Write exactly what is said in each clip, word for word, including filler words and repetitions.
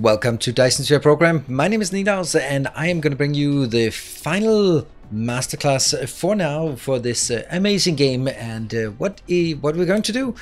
Welcome to Dyson Sphere Program. My name is Nidaus and I am going to bring you the final masterclass for now for this uh, amazing game. And uh, what, e what we're going to do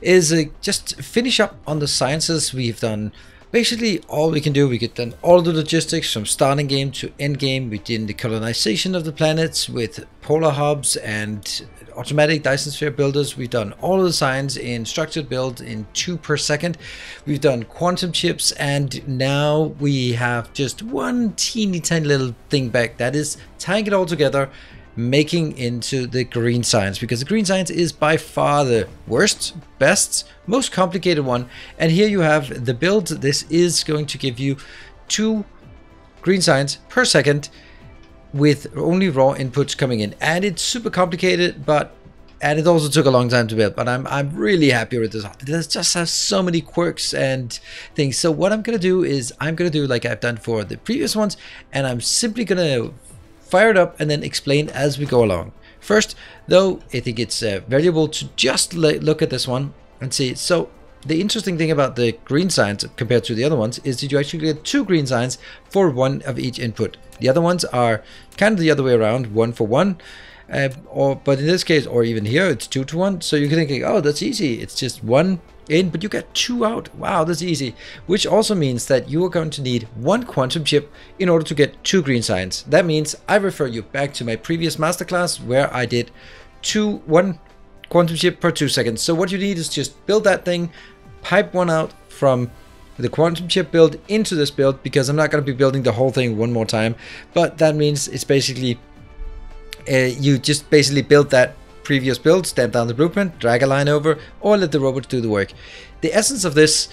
is uh, just finish up on the sciences. We've done basically all we can do. We get done all the logistics from starting game to end game. We did the colonization of the planets with polar hubs and automatic Dyson Sphere builders. We've done all of the science in structured build in two per second. We've done quantum chips, and now we have just one teeny tiny little thing back, that is tying it all together, making into the green science, because the green science is by far the worst, best, most complicated one. And here you have the build. This is going to give you two green science per second with only raw inputs coming in, and it's super complicated, but and it also took a long time to build, but I'm, I'm really happy with this. This just has so many quirks and things. So what I'm gonna do is I'm gonna do like I've done for the previous ones, and I'm simply gonna fire it up and then explain as we go along. First though, I think it's uh, valuable to just look at this one and see. So the interesting thing about the green science compared to the other ones is that you actually get two green science for one of each input. The other ones are kind of the other way around, one for one, uh, or but in this case, or even here, it's two to one. So you're thinking, oh, that's easy. It's just one in, but you get two out. Wow, that's easy. Which also means that you are going to need one quantum chip in order to get two green science. That means I refer you back to my previous masterclass where I did two, one, quantum chip per two seconds. So what you need is just build that thing, pipe one out from the quantum chip build into this build, because I'm not going to be building the whole thing one more time. But that means it's basically, uh, you just basically build that previous build, stamp down the blueprint, drag a line over, or let the robots do the work. The essence of this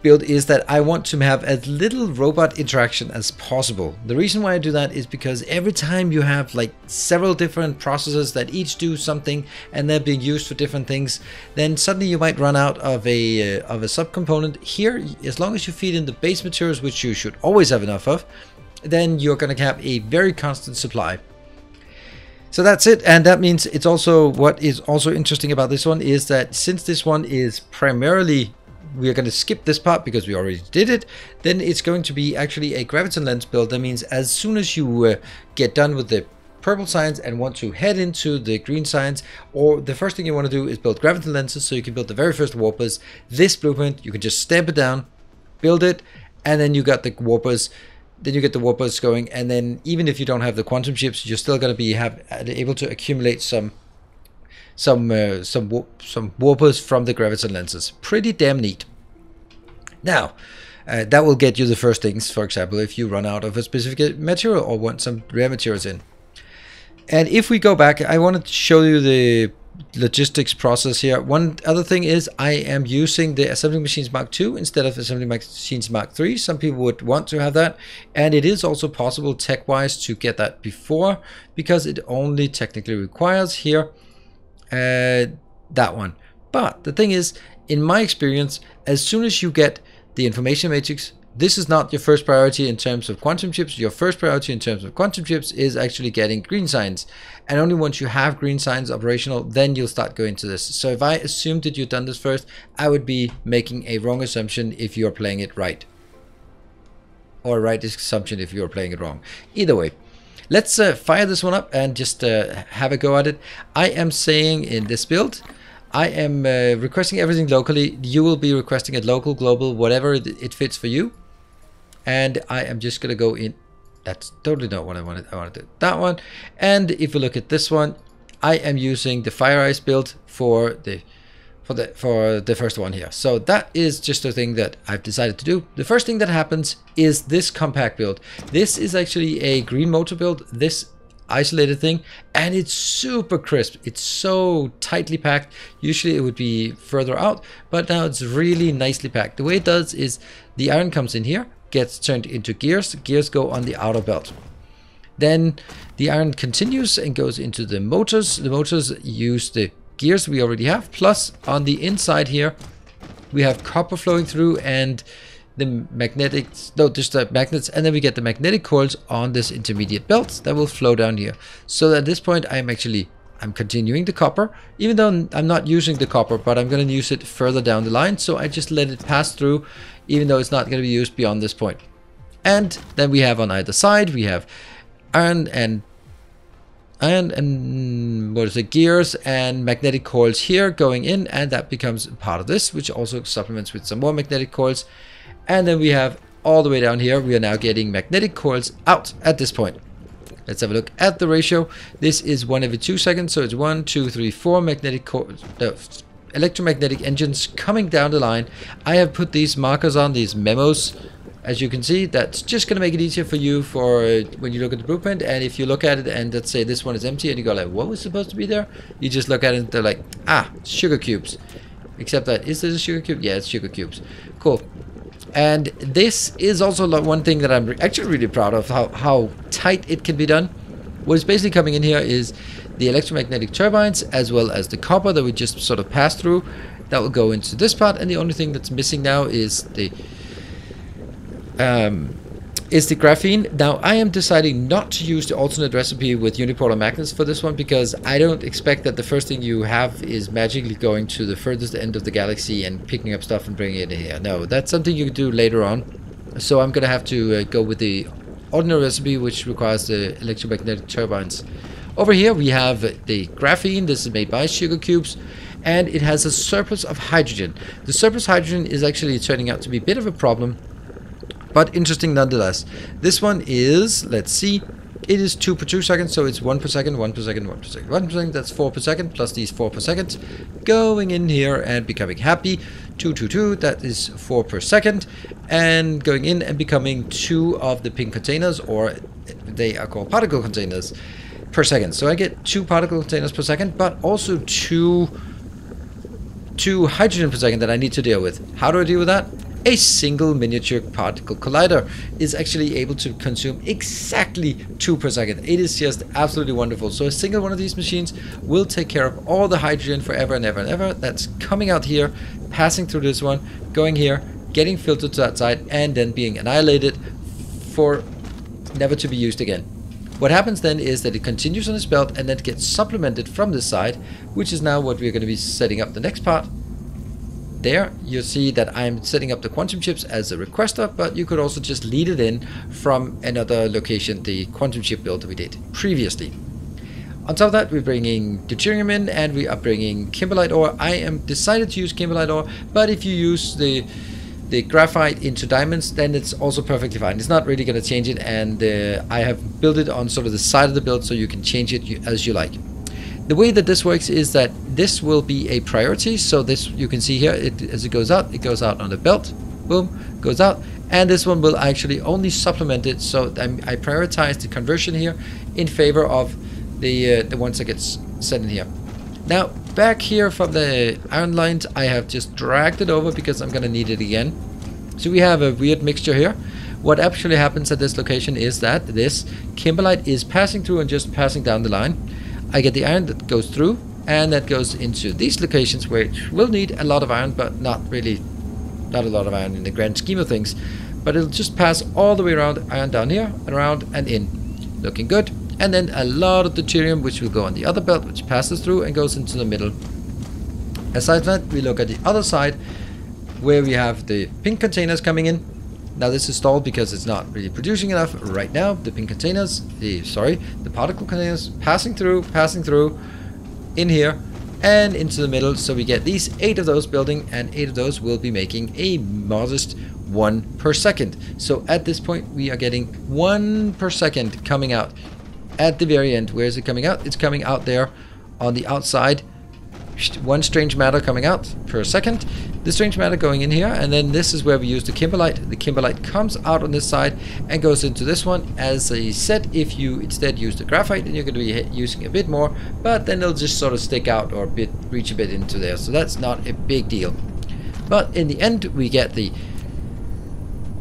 build is that I want to have as little robot interaction as possible. The reason why I do that is because every time you have like several different processes that each do something and they're being used for different things, then suddenly you might run out of a uh, of a subcomponent. Here, as long as you feed in the base materials, which you should always have enough of, then you're going to have a very constant supply. So that's it, and that means it's also, what is also interesting about this one is that since this one is primarily, we are going to skip this part because we already did it, then it's going to be actually a graviton lens build. That means as soon as you uh, get done with the purple science and want to head into the green science, or the first thing you want to do is build graviton lenses, so you can build the very first warpers. This blueprint, you can just stamp it down, build it, and then you got the warpers. Then you get the warpers going, and then even if you don't have the quantum chips, you're still going to be have, able to accumulate some some uh, some warp, some warpers from the graviton lenses. Pretty damn neat. Now uh, that will get you the first things, for example, if you run out of a specific material or want some rare materials in. And if we go back, I wanted to show you the logistics process here. One other thing is I am using the Assembly Machines Mark two instead of Assembly Machines Mark three. Some people would want to have that, and it is also possible tech-wise to get that before, because it only technically requires here uh that one. But the thing is, in my experience, as soon as you get the information matrix, this is not your first priority in terms of quantum chips. Your first priority in terms of quantum chips is actually getting green science, and only once you have green science operational, then you'll start going to this. So if I assumed that you've done this first, I would be making a wrong assumption if you're playing it right, or a right assumption if you're playing it wrong. Either way, let's uh, fire this one up and just uh, have a go at it. I am saying in this build, I am uh, requesting everything locally. You will be requesting it local, global, whatever it, it fits for you. And I am just going to go in. That's totally not what I wanted. I wanted that one. And if you look at this one, I am using the Fire Eyes build for the for the for the first one here. So that is just a thing that I've decided to do. The first thing that happens is this compact build. This is actually a green motor build, this isolated thing, and it's super crisp. It's so tightly packed. Usually it would be further out, but now it's really nicely packed. The way it does is the iron comes in here, gets turned into gears. Gears go on the outer belt. Then the iron continues and goes into the motors. The motors use the gears we already have, plus on the inside here we have copper flowing through and the magnetic no just the magnets, and then we get the magnetic coils on this intermediate belt that will flow down here. So at this point I'm actually I'm continuing the copper, even though I'm not using the copper, but I'm going to use it further down the line. So I just let it pass through even though it's not going to be used beyond this point. And then we have on either side, we have iron and iron and what is it, gears and magnetic coils here going in, and that becomes part of this, which also supplements with some more magnetic coils. And then we have all the way down here, we are now getting magnetic coils out at this point. Let's have a look at the ratio. This is one every two seconds, so it's one, two, three, four magnetic coils, no, electromagnetic engines coming down the line. I have put these markers on, these memos, as you can see. That's just going to make it easier for you for uh, when you look at the blueprint. And if you look at it and let's say this one is empty and you go like, what was supposed to be there? You just look at it and they're like, ah, sugar cubes. Except that, is this a sugar cube? Yeah, it's sugar cubes. Cool. And this is also one thing that I'm actually really proud of, how, how tight it can be done. What is basically coming in here is the electromagnetic turbines, as well as the copper that we just sort of passed through. That will go into this part, and the only thing that's missing now is the um, is the graphene. Now, I am deciding not to use the alternate recipe with unipolar magnets for this one, because I don't expect that the first thing you have is magically going to the furthest end of the galaxy and picking up stuff and bringing it in here. No, that's something you can do later on. So I'm going to have to uh, go with the ordinary recipe, which requires the electromagnetic turbines. Over here we have the graphene. This is made by sugar cubes, and it has a surplus of hydrogen. The surplus hydrogen is actually turning out to be a bit of a problem, but interesting nonetheless. This one is, let's see, it is two per two seconds, so it's one per second, one per second, one per second, one per second. That's four per second plus these four per second going in here and becoming happy. Two, two, two. That is four per second, and going in and becoming two of the pink containers, or they are called particle containers, per second. So I get two particle containers per second, but also two two hydrogen per second that I need to deal with. How do I deal with that? A single miniature particle collider is actually able to consume exactly two per second. It is just absolutely wonderful. So a single one of these machines will take care of all the hydrogen forever and ever and ever. That's coming out here, passing through this one, going here, getting filtered to that side, and then being annihilated for never to be used again. What happens then is that it continues on its belt and then gets supplemented from this side, which is now what we're going to be setting up the next part. There you see that I'm setting up the quantum chips as a requester, but you could also just lead it in from another location, the quantum chip build that we did previously. On top of that, we're bringing deuterium in, and we are bringing kimberlite ore. I am decided to use kimberlite ore, but if you use the the graphite into diamonds, then it's also perfectly fine. It's not really going to change it, and uh, I have built it on sort of the side of the build, so you can change it as you like. The way that this works is that this will be a priority, so this, you can see here, it, as it goes out, it goes out on the belt, boom, goes out, and this one will actually only supplement it, so I'm, I prioritize the conversion here in favor of the, uh, the ones that gets set in here. Now, back here from the iron lines, I have just dragged it over because I'm going to need it again. So we have a weird mixture here. What actually happens at this location is that this kimberlite is passing through and just passing down the line. I get the iron that goes through, and that goes into these locations where it will need a lot of iron, but not really, not a lot of iron in the grand scheme of things. But it'll just pass all the way around, iron down here, and around and in. Looking good. And then a lot of deuterium, which will go on the other belt, which passes through and goes into the middle. Aside from that, we look at the other side, where we have the pink containers coming in. Now this is stalled because it's not really producing enough right now. The pink containers, the sorry, the particle containers passing through, passing through, in here, and into the middle. So we get these eight of those building, and eight of those will be making a modest one per second. So at this point, we are getting one per second coming out. At the very end, where is it coming out? It's coming out there on the outside. One strange matter coming out per second. The strange matter going in here, and then this is where we use the kimberlite. The kimberlite comes out on this side and goes into this one. As I said, if you instead use the graphite, then you're going to be using a bit more, but then it'll just sort of stick out or a bit, reach a bit into there. So that's not a big deal. But in the end, we get the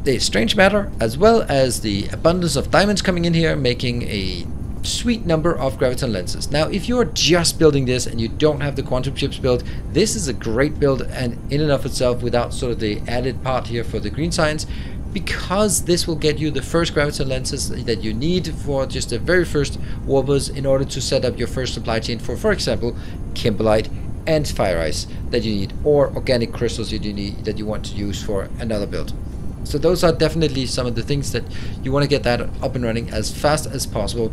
the strange matter as well as the abundance of diamonds coming in here, making a sweet number of graviton lenses. Now, if you're just building this and you don't have the quantum chips built, this is a great build and in and of itself, without sort of the added part here for the green science, because this will get you the first graviton lenses that you need for just the very first warpers in order to set up your first supply chain for, for example, kimberlite and fire ice that you need, or organic crystals that you need, that you want to use for another build. So those are definitely some of the things that you want to get that up and running as fast as possible.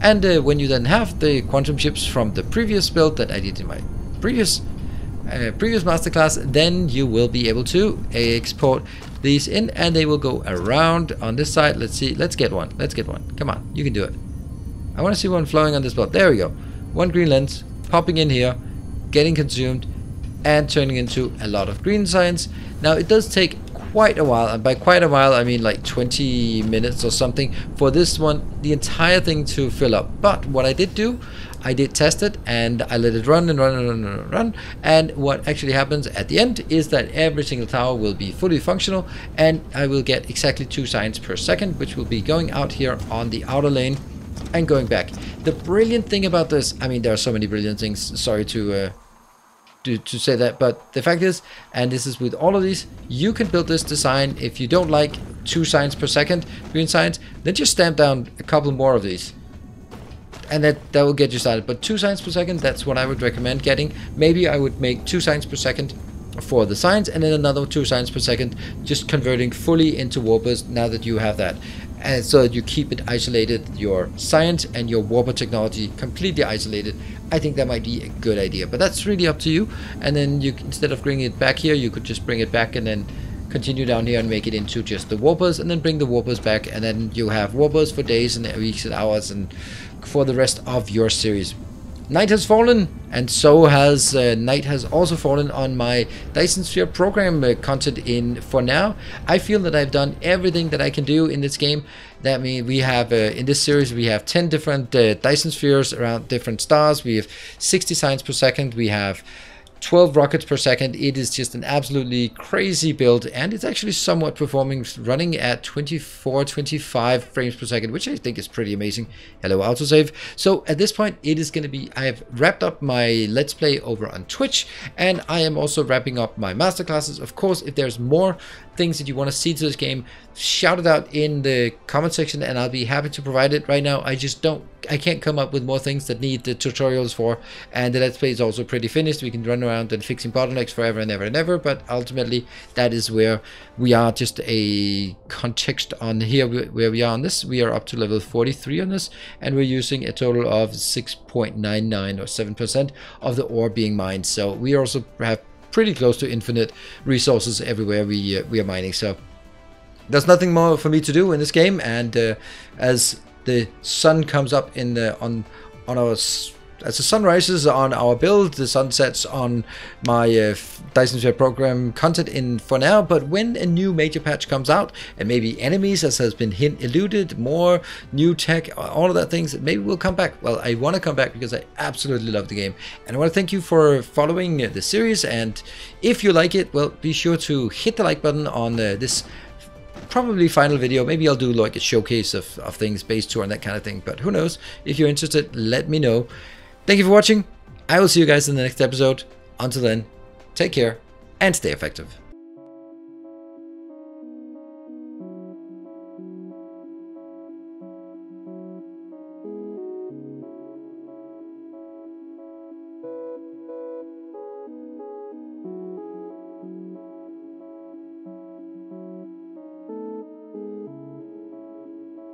And uh, when you then have the quantum chips from the previous build that I did in my previous uh, previous masterclass, then you will be able to export these in, and they will go around on this side. Let's see. Let's get one. Let's get one. Come on, you can do it. I want to see one flowing on this block. There we go. One green lens popping in here, getting consumed, and turning into a lot of green science. Now it does take quite a while, and by quite a while I mean like twenty minutes or something for this one, the entire thing to fill up. But what I did do, I did test it, and I let it run and run and run and run, and what actually happens at the end is that every single tower will be fully functional, and I will get exactly two science per second, which will be going out here on the outer lane and going back. The brilliant thing about this, I mean, there are so many brilliant things, sorry to uh, To, to say that, but the fact is, and this is with all of these, you can build this design. If you don't like two science per second green science, then just stamp down a couple more of these, and that that will get you started. But two science per second, that's what I would recommend getting. Maybe I would make two science per second for the science, and then another two science per second just converting fully into warpers, now that you have that, and so that you keep it isolated, your science and your warper technology completely isolated. I think that might be a good idea, but that's really up to you. And then you, instead of bringing it back here, you could just bring it back and then continue down here and make it into just the warpers, and then bring the warpers back, and then you have warpers for days and weeks and hours and for the rest of your series. Night has fallen, and so has uh, night has also fallen on my Dyson Sphere Program uh, content. In for now, I feel that I've done everything that I can do in this game. That means we have uh, in this series we have ten different uh, Dyson spheres around different stars. We have sixty science per second. We have twelve rockets per second. It is just an absolutely crazy build, and it's actually somewhat performing, running at twenty-four, twenty-five frames per second, which I think is pretty amazing. Hello, autosave. So at this point, it is going to be, I have wrapped up my Let's Play over on Twitch, and I am also wrapping up my masterclasses. Of course, if there's more things that you want to see to this game, shout it out in the comment section, and I'll be happy to provide it. Right now, I just don't, I can't come up with more things that need the tutorials for, and the Let's Play is also pretty finished. We can run around and fixing bottlenecks forever and ever and ever, but ultimately that is where we are. Just a context on here where we are on this. We are up to level forty-three on this, and we're using a total of six point nine nine or seven percent of the ore being mined. So we also have pretty close to infinite resources everywhere we uh, we are mining. So there's nothing more for me to do in this game, and uh, as the sun comes up in the on on our as the sun rises on our build, the sun sets on my uh, Dyson Sphere Program content in for now. But when a new major patch comes out, and maybe enemies, as has been hint eluded, more new tech, all of that things, maybe we'll come back. Well, I want to come back because I absolutely love the game, and I want to thank you for following the series. And if you like it, well, be sure to hit the like button on uh, this probably final video. Maybe I'll do like a showcase of, of things, base tour and that kind of thing, but who knows. If you're interested, let me know. Thank you for watching. I will see you guys in the next episode. Until then, take care and stay effective.